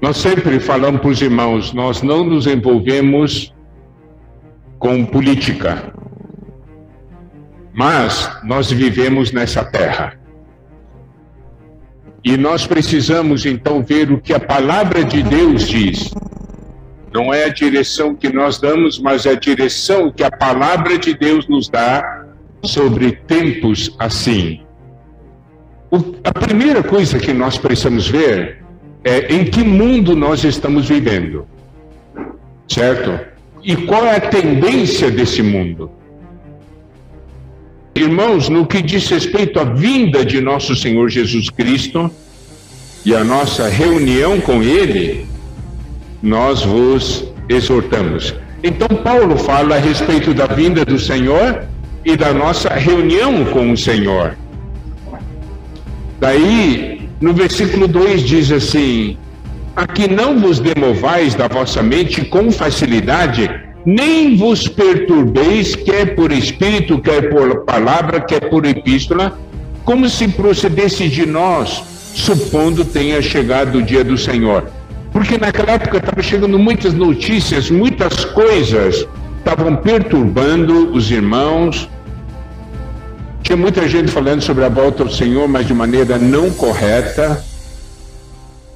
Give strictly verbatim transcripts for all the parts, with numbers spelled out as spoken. Nós sempre falamos para os irmãos, nós não nos envolvemos com política, mas nós vivemos nessa terra. E nós precisamos então ver o que a palavra de Deus diz. Não é a direção que nós damos, mas é a direção que a palavra de Deus nos dá sobre tempos assim. O, a primeira coisa que nós precisamos ver é em que mundo nós estamos vivendo, certo? E qual é a tendência desse mundo? Irmãos, no que diz respeito à vinda de nosso Senhor Jesus Cristo e a nossa reunião com Ele, nós vos exortamos. Então Paulo fala a respeito da vinda do Senhor e da nossa reunião com o Senhor. Daí, no versículo dois diz assim: a que não vos demovais da vossa mente com facilidade, nem vos perturbeis, quer por espírito, quer por palavra, quer por epístola, como se procedesse de nós, supondo tenha chegado o dia do Senhor. Porque naquela época estavam chegando muitas notícias, muitas coisas estavam perturbando os irmãos. Tinha muita gente falando sobre a volta do Senhor, mas de maneira não correta.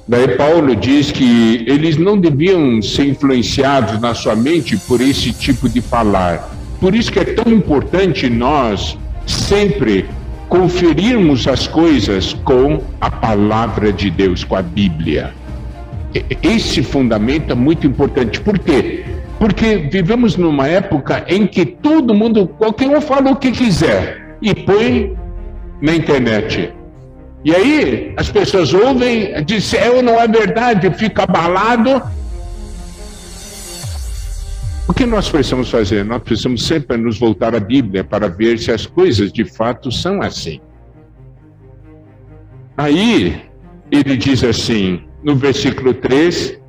Daí Paulo diz que eles não deviam ser influenciados na sua mente por esse tipo de falar. Por isso que é tão importante nós sempre conferirmos as coisas com a palavra de Deus, com a Bíblia. Esse fundamento é muito importante. Por quê? Porque vivemos numa época em que todo mundo, qualquer um fala o que quiser e põe na internet. E aí as pessoas ouvem, dizem, é ou não é verdade, fica abalado. O que nós precisamos fazer? Nós precisamos sempre nos voltar à Bíblia para ver se as coisas de fato são assim. Aí ele diz assim, no versículo três,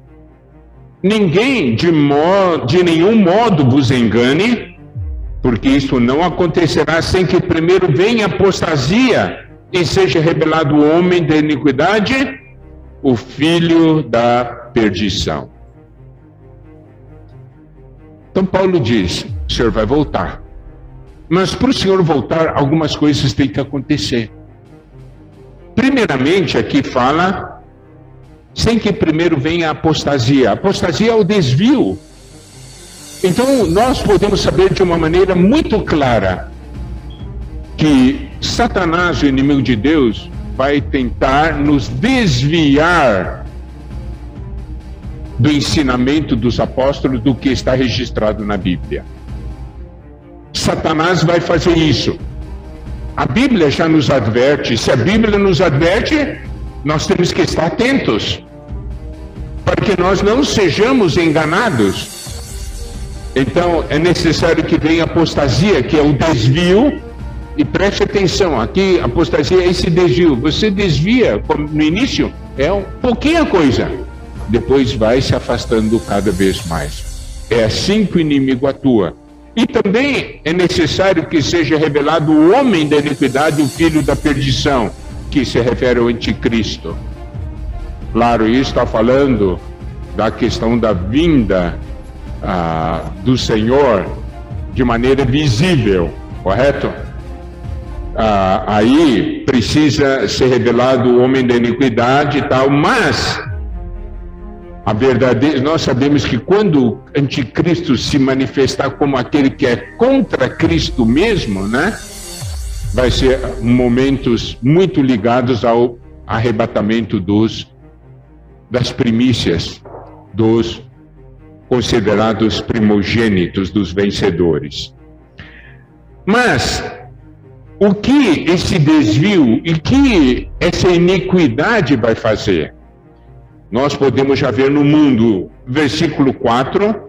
ninguém de, modo, de nenhum modo vos engane, porque isso não acontecerá sem que primeiro venha apostasia e seja revelado o homem da iniquidade, o filho da perdição. Então Paulo diz, o Senhor vai voltar. Mas para o Senhor voltar, algumas coisas têm que acontecer. Primeiramente, aqui fala... sem que primeiro venha a apostasia. A apostasia é o desvio. Então, nós podemos saber de uma maneira muito clara que Satanás, o inimigo de Deus, vai tentar nos desviar do ensinamento dos apóstolos, do que está registrado na Bíblia. Satanás vai fazer isso. A Bíblia já nos adverte. Se a Bíblia nos adverte, nós temos que estar atentos, para que nós não sejamos enganados. Então, é necessário que venha apostasia, que é o desvio. E preste atenção, aqui apostasia é esse desvio. Você desvia, como no início, é um pouquinha coisa. Depois vai se afastando cada vez mais. É assim que o inimigo atua. E também é necessário que seja revelado o homem da iniquidade, o filho da perdição, que se refere ao anticristo. Claro, isso está falando da questão da vinda ah, do Senhor de maneira visível, correto? Ah, aí precisa ser revelado o homem da iniquidade e tal, mas a verdade, nós sabemos que quando o anticristo se manifestar como aquele que é contra Cristo mesmo, né? Vai ser momentos muito ligados ao arrebatamento dos, das primícias, dos considerados primogênitos, dos vencedores. Mas o que esse desvio e que essa iniquidade vai fazer? Nós podemos já ver no mundo, versículo quatro...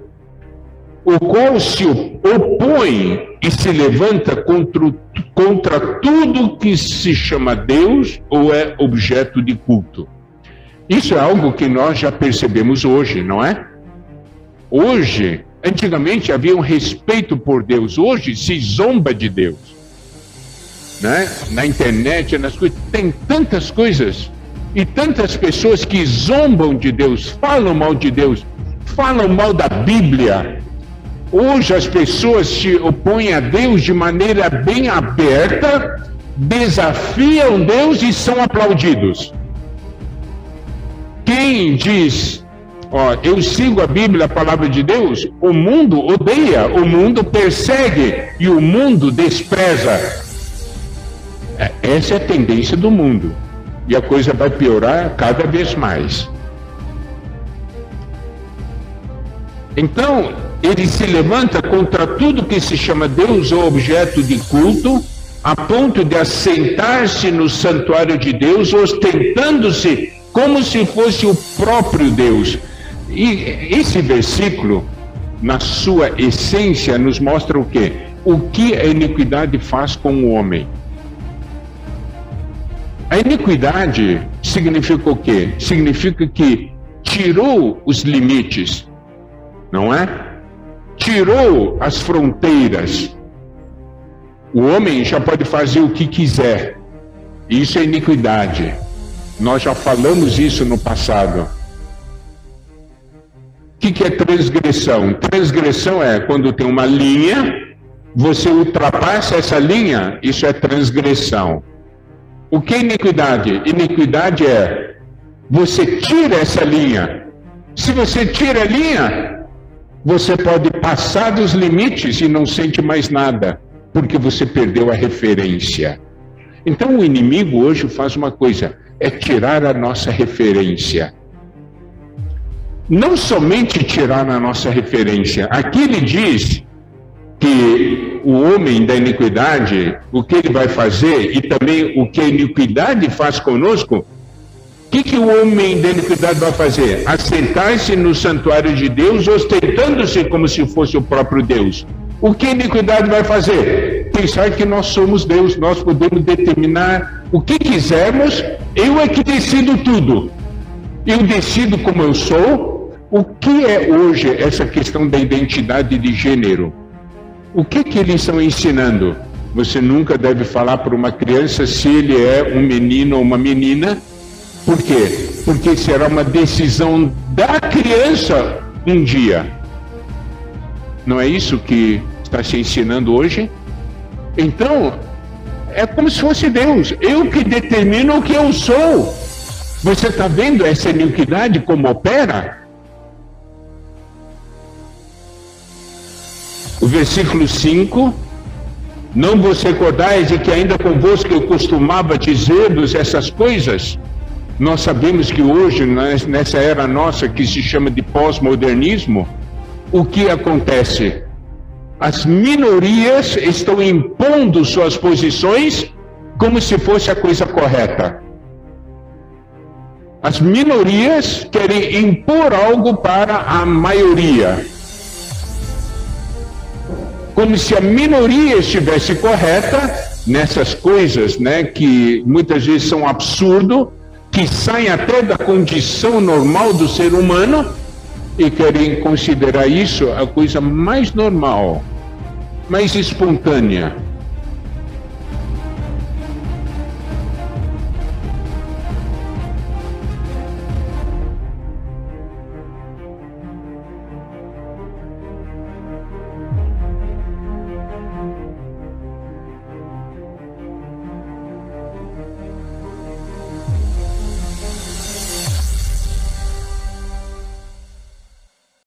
o qual se opõe e se levanta contra, contra tudo que se chama Deus ou é objeto de culto. Isso é algo que nós já percebemos hoje, não é? Hoje, antigamente havia um respeito por Deus, hoje se zomba de Deus, né? Na internet, nas coisas, tem tantas coisas E tantas pessoas que zombam de Deus, falam mal de Deus, falam mal da Bíblia. Hoje as pessoas se opõem a Deus de maneira bem aberta, desafiam Deus e são aplaudidos. Quem diz, ó, eu sigo a Bíblia, a palavra de Deus, o mundo odeia, o mundo persegue e o mundo despreza. Essa é a tendência do mundo. E a coisa vai piorar cada vez mais. Então, ele se levanta contra tudo que se chama Deus ou objeto de culto, a ponto de assentar-se no santuário de Deus, ostentando-se como se fosse o próprio Deus. E esse versículo, na sua essência, nos mostra o quê? O que a iniquidade faz com o homem. A iniquidade significa o quê? Significa que tirou os limites, não é? Tirou as fronteiras. O homem já pode fazer o que quiser. Isso é iniquidade. Nós já falamos isso no passado. O que é transgressão? Transgressão é quando tem uma linha, você ultrapassa essa linha, isso é transgressão. O que é iniquidade? Iniquidade é você tira essa linha. Se você tira a linha, você pode passar dos limites e não sente mais nada, porque você perdeu a referência. Então o inimigo hoje faz uma coisa, é tirar a nossa referência. Não somente tirar a nossa referência. Aqui ele diz que o homem da iniquidade, o que ele vai fazer e também o que a iniquidade faz conosco, o que, que o homem da iniquidade vai fazer? Assentar-se no santuário de Deus, ostentando-se como se fosse o próprio Deus. O que a iniquidade vai fazer? Pensar que nós somos Deus, nós podemos determinar o que quisermos, eu é que decido tudo. Eu decido como eu sou. O que é hoje essa questão da identidade de gênero? O que que eles estão ensinando? Você nunca deve falar para uma criança se ele é um menino ou uma menina. Por quê? Porque será uma decisão da criança um dia. Não é isso que está se ensinando hoje? Então, é como se fosse Deus. Eu que determino o que eu sou. Você está vendo essa iniquidade como opera? O versículo cinco, não vos recordais de que ainda convosco eu costumava dizer-vos essas coisas? Nós sabemos que hoje, nessa era nossa que se chama de pós-modernismo, o que acontece? As minorias estão impondo suas posições como se fosse a coisa correta. As minorias querem impor algo para a maioria, como se a minoria estivesse correta nessas coisas, né, que muitas vezes são absurdo, que saem até da condição normal do ser humano e querem considerar isso a coisa mais normal, mais espontânea.